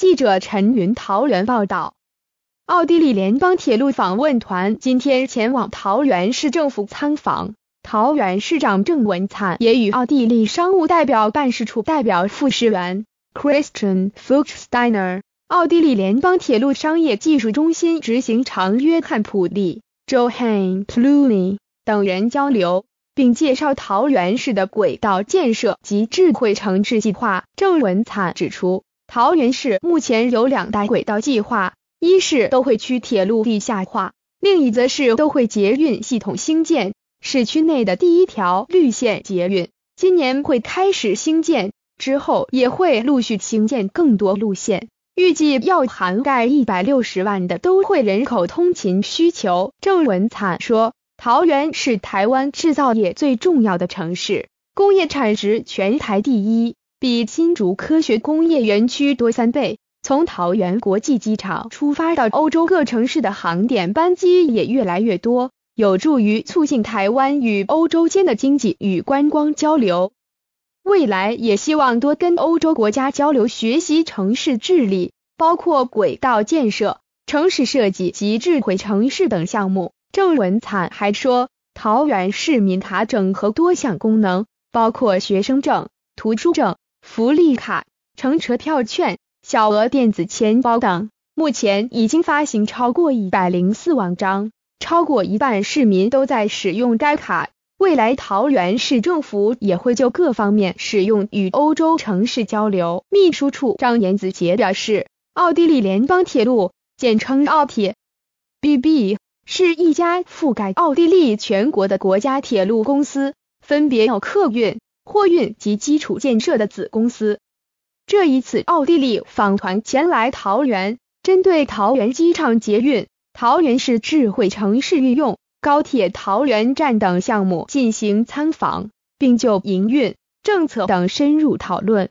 记者陈云桃园报道，奥地利联邦铁路访问团今天前往桃园市政府参访，桃园市长郑文灿也与奥地利商务代表办事处代表副使员 Christian Fuchsteiner、奥地利联邦铁路商业技术中心执行长约翰·普利 Johann Pluni 等人交流，并介绍桃园市的轨道建设及智慧城市计划。郑文灿指出，桃园市目前有两大轨道计划，一是都会区铁路地下化，另一则是都会捷运系统兴建。市区内的第一条绿线捷运今年会开始兴建，之后也会陆续兴建更多路线，预计要涵盖160万的都会人口通勤需求。郑文灿说，桃园是台湾制造业最重要的城市，工业产值全台第一，比新竹科学工业园区多3倍，从桃园国际机场出发到欧洲各城市的航点班机也越来越多，有助于促进台湾与欧洲间的经济与观光交流。未来也希望多跟欧洲国家交流学习城市治理，包括轨道建设、城市设计及智慧城市等项目。郑文灿还说，桃园市民卡整合多项功能，包括学生证、图书证、福利卡、乘车票券、小额电子钱包等，目前已经发行超过104万张，超过一半市民都在使用该卡。未来桃园市政府也会就各方面使用与欧洲城市交流。秘书处长严子杰表示，奥地利联邦铁路，简称奥铁 BB， 是一家覆盖奥地利全国的国家铁路公司，分别有客运、货运及基础建设的子公司。这一次奥地利访团前来桃园，针对桃园机场捷运、桃园市智慧城市运用、高铁桃园站等项目进行参访，并就营运、政策等深入讨论。